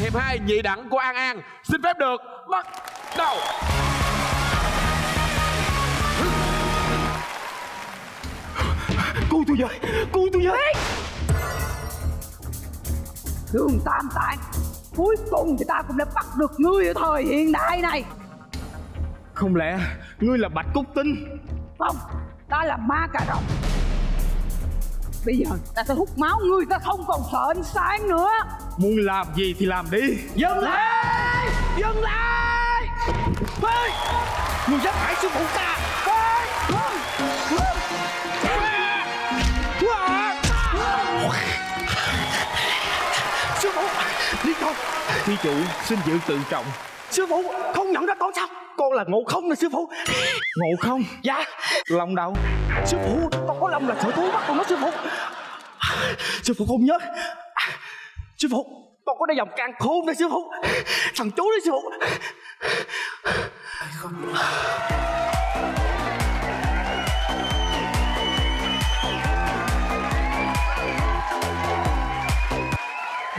hiệp 2 Nhị Đẳng của An An. Xin phép được bắt đầu. Cứu tôi với, cứu tôi với. Đường Tam Tạng, cuối cùng thì ta cũng đã bắt được ngươi ở thời hiện đại này. Không lẽ ngươi là Bạch Cúc Tinh? Không, ta là Ma Cà Rồng. Bây giờ ta sẽ hút máu ngươi, ta không còn sợ ánh sáng nữa. Muốn làm gì thì làm đi. Dừng lại, dừng lại. Ê, ngươi dám hại sư phụ ta. Ê, sư phụ, đi con. Thí chủ xin giữ tự trọng. Sư phụ không nhận ra con sao? Con là Ngộ Không nè sư phụ. Ngộ Không? Dạ. Lòng đâu? Sư phụ, con có lòng là sở thú bắt con đó sư phụ. Sư phụ không nhớ. Sư phụ, con có đôi dòng càng khôn đó sư phụ. Thằng chú đó sư phụ.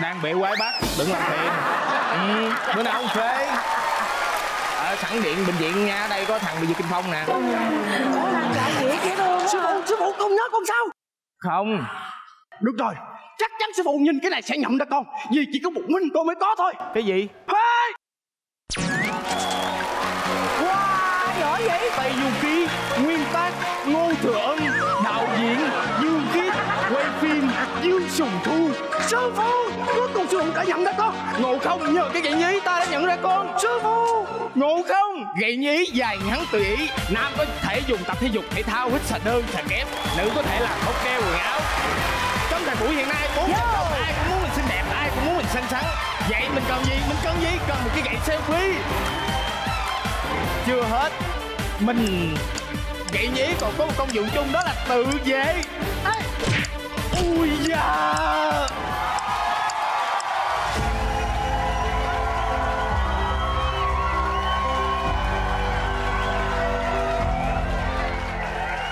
Đang bể quái bác, đừng làm phiền. Bữa nào ông phê ở sẵn điện bệnh viện nha, đây có thằng bị dư kinh phong nè. Sư phụ không nhớ con sao? Không. Được rồi, chắc chắn sư phụ nhìn cái này sẽ nhận ra con, vì chỉ có một mình con mới có thôi. Cái gì? Hey! Wow, giỏi vậy. Tây Du Ký, nguyên tác Ngô Thừa Ân, đạo diễn Dương Khiết, quay phim Vương Sùng Thu. Sư phụ, cuối cùng sư phụ đã nhận ra con. Ngộ Không, nhờ cái gậy nhí ta đã nhận ra con. Sư phụ, Ngộ Không, gậy nhí dài ngắn tùy ý. Nam có thể dùng tập thể dục thể thao, hít xà đơn, xà kép. Nữ có thể là hốc keo quần áo. Trong thời buổi hiện nay, bốn ai cũng muốn mình xinh đẹp, ai cũng muốn mình xinh xắn. Vậy mình cần gì? Mình cần gì? Cần một cái gậy selfie. Chưa hết, mình gậy nhí còn có một công dụng chung, đó là tự vệ. Ê! Ui da!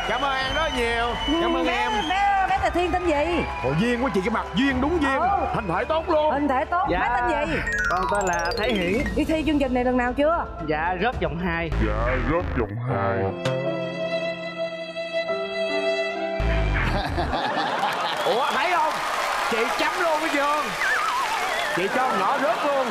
Cảm ơn em rất nhiều. Cảm ơn em. Bé là Thiên tên gì? Ồ, duyên quá chị, cái mặt duyên đúng duyên. Hình thể tốt luôn. Hình thể tốt. Dạ. Bé tên gì? Con tên là Thái Hiển. Đi thi chương trình này lần nào chưa? Dạ rớt vòng 2. Dạ rớt vòng 2. Ủa thấy không? Chị chấm luôn cái giường. Chị cho nó rớt luôn.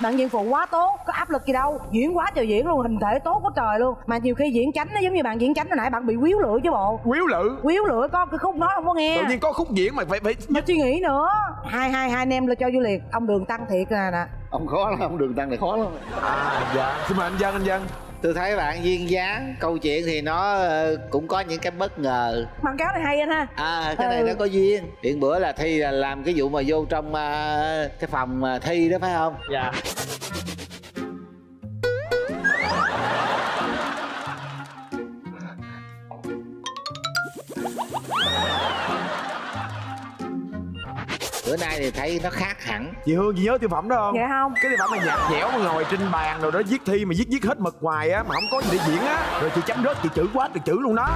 Bạn diễn phụ quá tốt, có áp lực gì đâu. Diễn quá trời diễn luôn, hình thể tốt quá trời luôn. Mà nhiều khi diễn chánh nó giống như bạn diễn chánh hồi nãy, bạn bị quýu lựa chứ bộ. Quýu lựa? Quýu lựa, có cái khúc nói không có nghe. Tự nhiên có khúc diễn mà phải mà suy nghĩ nữa. Hai anh em là cho vô liền. Ông Đường Tăng thiệt nè nè. Ông khó lắm, ông Đường Tăng này khó lắm. À dạ. Xin mời anh Dân, anh Dân. Tôi thấy bạn duyên dáng, câu chuyện thì nó cũng có những cái bất ngờ. Quảng cáo này hay anh ha. À cái này nó có duyên. Hiện bữa là thi là làm cái vụ mà vô trong cái phòng thi đó phải không? Dạ. Bữa nay thì thấy nó khác hẳn. Chị Hương, chị nhớ tiêu phẩm đó không? Dạ không. Cái tiêu phẩm này nhạt nhẽo mà ngồi trên bàn rồi đó viết thi mà viết hết mực hoài á, mà không có gì để diễn á. Rồi chị chấm rớt, chị chữ quá, được chữ luôn đó.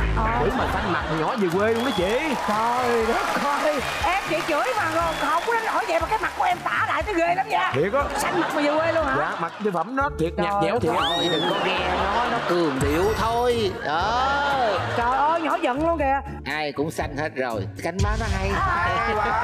Chữ mà xanh mặt nhỏ về quê luôn đó chị. Trời đất ơi, em chị chửi mà không có đánh nổi vậy mà cái mặt của em tả lại thấy ghê lắm nha. Thiệt á. Xanh mặt mà về quê luôn hả? Dạ, mặt tiêu phẩm nó thiệt nhạt nhẽo thiệt. Trời ơi, đừng có ghe nó cường điệu thôi. Đó. Trời ơi, nhỏ giận luôn kìa. Ai cũng xanh hết rồi, cánh má nó hay.